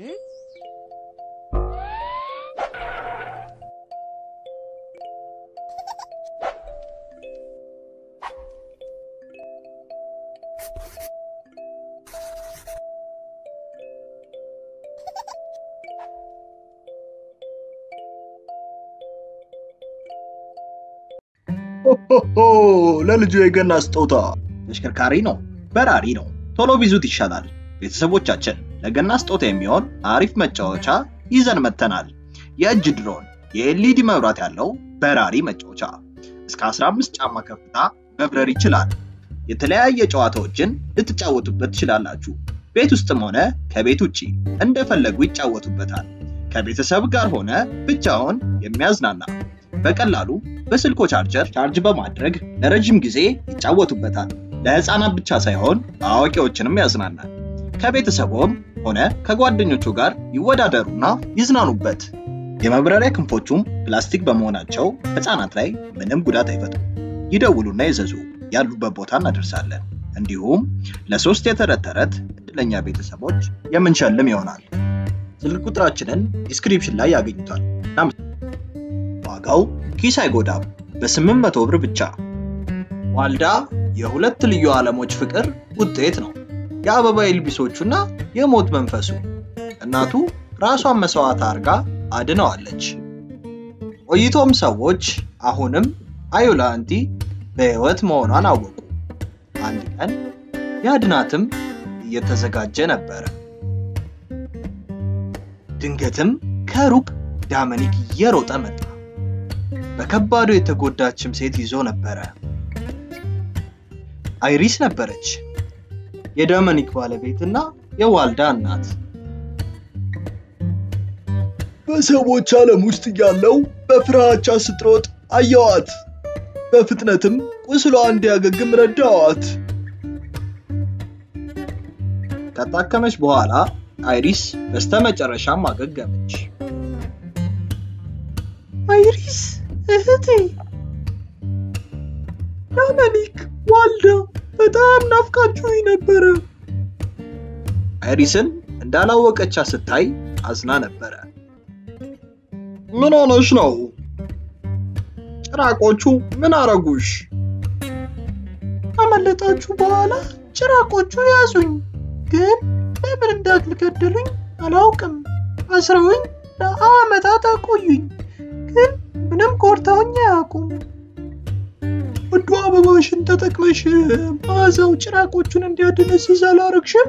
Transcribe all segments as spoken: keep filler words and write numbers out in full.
Hmm? ለልጁ የገና ስጦታ ተሽከርካሪ ነው በራሪ ነው ቶሎ ቢዙት ይሻላል ቤተሰቦቻችን ለገና ስጦታ የሚሆን አሪፍ መጫወቻ ይዘን መተናል የእጅ ድሮን የኤልኢዲ መብራት ያለው በራሪ መጫወቻ እስከ አስራ አምስት ጫማ ከፍታ መብረር ይችላል የተለያየ ጨዋታዎችን ልትጫወቱበት ትችላላችሁ ቤት ውስጥም ሆነ ከቤት ውጪ እንደፈለጉ ይጫወቱበታል ከቤተሰብ ጋር ሆነ ብቻውን የሚያዝናና በቀላሉ በስልኮ ቻርጀር ቻርጅ በማድረግ ለረጅም ጊዜ ይጫወቱበታል ለህፃናት ብቻ ሳይሆን አዋቂዎችንም ያዝናናል ከቤተሰቦም ሆነ ከጓደኞቹ ጋር ይወዳደሩና ይዝናኑበት የመብረሪያ ክንፎቹም ፕላስቲክ በመሆናቸው ህፃናት ላይ ምንም ጉዳት አይፈጥሩም ይደውሉና ይዘዙ ያሉበት ቦታ እናደርሳለን እንዲሁም ለሶስት የተረተረት እድለኛ ቤተሰቦች የምንሸልም ይሆናል ስልክ ቁጥራችንን ዲስክሪፕሽን ላይ ያገኙታል ዋጋው ኪሳይ ጎዳም በ800 ብር ብቻ ዋልዳ የሁለት ልዩ ዓለሞች ፍቅር ውጤት ነው ያበባ ኤልቢሶቹና የሞት መንፈሱ እናቱ ራሷን መስዋዕት አርጋ አድነዋለች ቆይቶም ሰዎች አሁንም አዩላ አንቲ በህይወት መሆኗን አወቁ አንድ ቀን ያድናትም እየተዘጋጀ ነበር ድንገትም ከሩቅ ዳመኒክ እየሮጠ መጣ በከባዱ የተጎዳችም ሴት ይዞ ነበር አይሪስ ነበረች የዳመኒክ ባለቤትና የዋልዳ እናት በሰዎች ዓለም ውስጥ ያለው በፍራቻ ስትሮጥ አያዋት በፍጥነትም ቁስሏ እንዲያገግም ረዳዋት ከታከመች በኋላ አይሪስ በስተመጨረሻም አገገመች አይሪስ እህቴ ዳመኒክ ዋልዳ በጣም ናፍቃችሁ ነበር አይሪስን እንዳላወቀቻ ስታይ አዝና ነበር ምን ሆነሽ ነው ጭራቆቹ ምን አረጉሽ አመለጣችሁ በኋላ ጭራቆቹ ያዙኝ ግን ለምን እንዳትልከደሉኝ አላውቅም አስረውኝ ለአመታት አቆዩኝ ግን ምንም ቆርታውኛ ያቁም ወድዋ አበባሽን ተጠቅመሽ ባዛው ጭራቆቹን እንዲያድነስስ አላረክሽም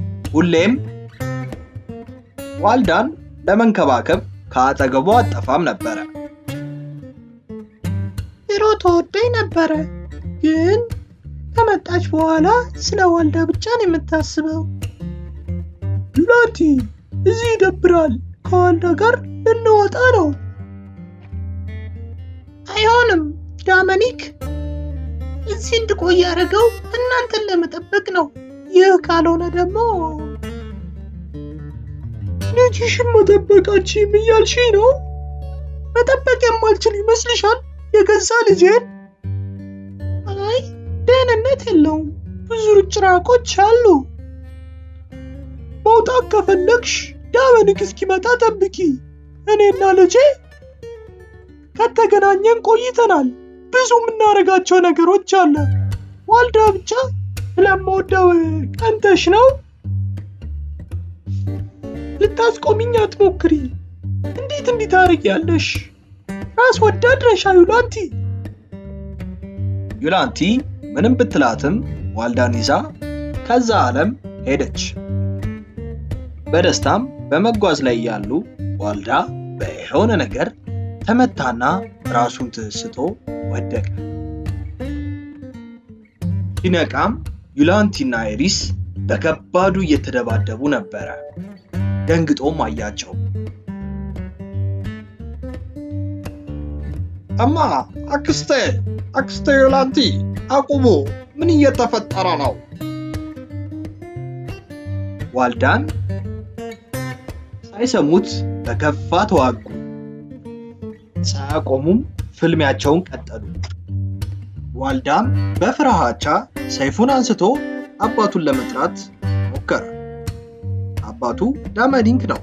ሁሌም ዋልዳን ለመንከባከብ ከአጠገቡ አጠፋም ነበር ይሮቶ ደይ ነበር ግን ከመጣች በኋላ ስለ ዋልዳ ብቻ ነው የምታስበው ዱላቲ እዚ ይደብራል ከዋልዳ ጋር እንወጣ ነው አይሆንም ዳመኒክ እዚህ እንድቆይ ያረጋው እናንተን ለመጠበቅ ነው ይህ ካልሆነ ደግሞ ልጅሽን መጠበቃችሁም እያልሽኝ ነው መጠበቅ የማልችል ይመስልሻል የገዛ ልጄን አይ ደህንነት የለውም ብዙ ጭራቆች አሉ መውጣት ከፈለግሽ ዳመኒክ እስኪመጣ ጠብቂ እኔና ልጄ ከተገናኘን ቆይተናል ብዙ ምናረጋቸው ነገሮች አለ ዋልዳ ብቻ ለማወደው ቀንተሽ ነው ልታስቆሚኝ አትሞክሪ እንዴት እንዲታርቂያለሽ ራስ ወዳድረሽ አዩላንቲ ዩላንቲ ምንም ብትላትም ዋልዳን ይዛ ከዛ ዓለም ሄደች በደስታም በመጓዝ ላይ ያሉ ዋልዳ በሆነ ነገር ተመታና ራሱን ተስቶ ወደቀ ሲነቃም ዩላንቲና አይሪስ በከባዱ እየተደባደቡ ነበር ደንግጦም አያቸው አማ አክስቴ አክስቴ ላንቲ አቁሙ ምን እየተፈጠረ ነው ዋልዳን ሳይሰሙት ተከፋ ተዋጉ ሳቆሙም ፍልሚያቸውን ቀጠሉ ዋልዳም በፍራሃቻ ሰይፉን አንስቶ አባቱን ለመጥራት ወከረ አባቱ ዳማዲንክ ነው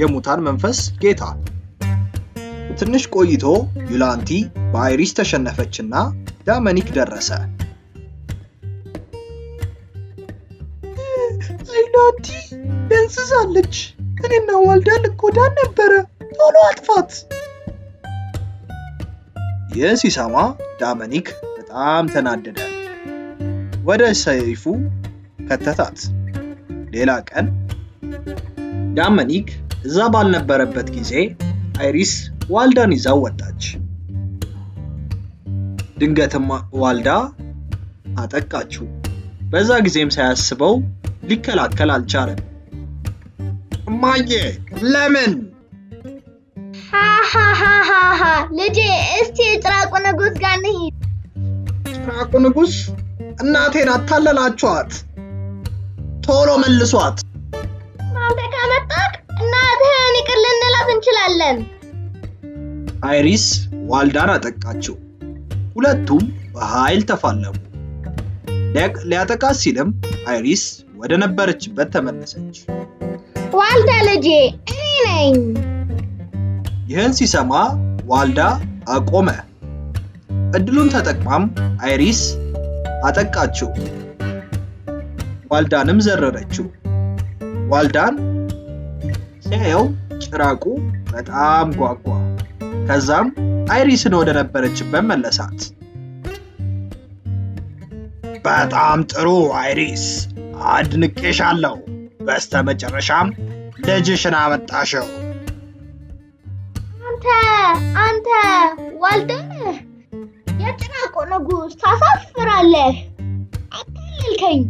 የሙታን መንፈስ ጌታ ትንሽ ቆይቶ ዩላንቲ ባይሪስ ተሸነፈችና ዳማኒክ ደረሰ አይላንቲ ደንስዛለች እኔና ዋልዳን ቆዳን ነበር ቶሎ አጥፋት የሲሳማ ዳማኒክ በጣም ተናደደ ወደ ሰይፉ ከተታት ሌላ ቀን ዳማኒክ እዛ ባልነበረበት ጊዜ አይሪስ ዋልዳን ይዛው ወጣች ድንገትም ዋልዳ አጠቃችው በዛ ጊዜም ሳያስበው ሊከላከል አልቻለም ማየ ለምን ሃሃሃሃ ልጄ እስቲ ጭራቁ ንጉስ ጋር ነሂድ ጭራቁ ንጉስ እናቴን አታለላችኋት ቶሎ መልሷት ማንተ ካመጣክ እናትህን ይቅርልንላት እንችላለን አይሪስ ዋልዳን አጠቃቸው ሁለቱም በኃይል ተፋለሙ ደግ ሊያጠቃስ ሲልም አይሪስ ወደ ነበረችበት ተመለሰች ዋልዳ ልጄ እኔ ነኝ ይህን ሲሰማ ዋልዳ አቆመ እድሉን ተጠቅማም አይሪስ አጠቃቸው ዋልዳንም ዘረረችው ዋልዳን ሲያየው ጭራቁ በጣም ጓጓ ከዛም አይሪስን ወደ ነበረችበት መለሳት በጣም ጥሩ አይሪስ አድንቄሻለሁ በስተመጨረሻም ልጅሽን አመጣሽው أنت أنت والدنا يتراك ونقول تصفر عليه أتللكين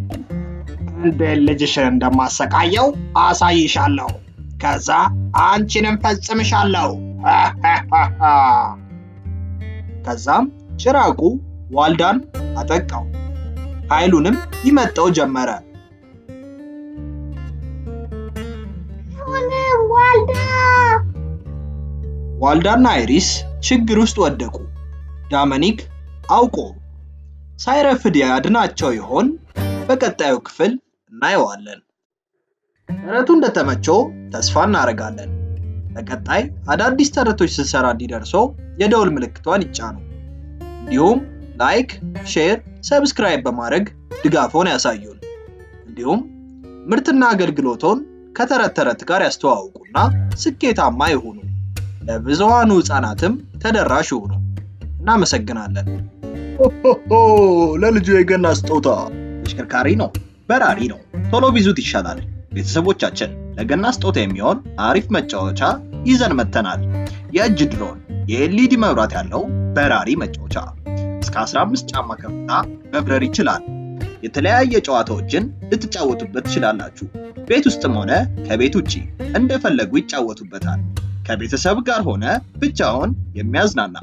دلجش عندما سكايو أسايش الله كذا أنت نفسمش الله ها ها ها ها كذا شراكو والدان أتكاو هايلونم يمتو جمرة هنا والدان ዋልዳና አይሪስ ችግር ውስጥ ወደቁ ዳማኒክ አውቆ ሳይረፍድ ያድናቸው ይሆን በቀጣዩ ክፍል እናየዋለን ተረቱ እንደተመቸው ተስፋ እናደርጋለን በቀጣይ አዳዲስ ተረቶች ስንሰራ እንዲደርሶ የደውል ምልክቷን ይጫኑ እንዲሁም ላይክ ሼር ሰብስክራይብ በማድረግ ድጋፎን ያሳዩን እንዲሁም ምርትና አገልግሎቶን ከተረት ተረት ጋር ያስተዋውቁና ስኬታማ ይሁኑ ለብዙሃኑ ጻናትም ተደራሽ ሆኖ እና መሰግናለን ኦሆሆ ለልጁ የገና ስጦታ ተሽከርካሪ ነው በራሪ ነው ቶሎ ቢዙት ይሻላል ቤተሰቦቻችን ለገና ስጦታ የሚሆን አሪፍ መጫወቻ ይዘን መተናል የእጅ ድሮን የኤልኢዲ መብራት ያለው በራሪ መጫወቻ እስከ አስራ አምስት ጫማ ከፍታ መብረር ይችላል የተለያየ ጨዋታዎችን ልትጫወቱበት ትችላላችሁ ቤት ውስጥም ሆነ ከቤት ውጪ እንደፈለጉ ይጫወቱበታል ከቤተሰብ ጋር ሆነ ብቻውን የሚያዝናና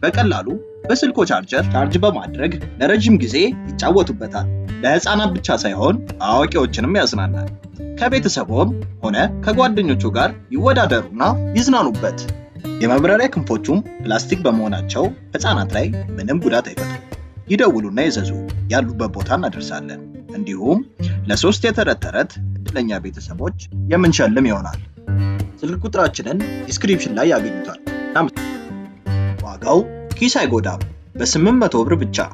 በቀላሉ በስልኮ ቻርጀር ቻርጅ በማድረግ ለረጅም ጊዜ ይጫወቱበታል ለህፃናት ብቻ ሳይሆን አዋቂዎችንም ያዝናናል ከቤተሰቦም ሆነ ከጓደኞቹ ጋር ይወዳደሩና ይዝናኑበት የመብረሪያ ክንፎቹም ፕላስቲክ በመሆናቸው ህፃናት ላይ ምንም ጉዳት አይፈጥሩም ይደውሉና ይዘዙ ያሉበት ቦታ እናደርሳለን እንዲሁም ለሶስት የተረት ተረት እድለኛ ቤተሰቦች የምንሸልም ይሆናል ስልክ ቁጥራችንን ዲስክሪፕሽን ላይ ያገኙታል። ዋጋው ኪስ አይጎዳም በ ስምንት መቶ ብር ብቻ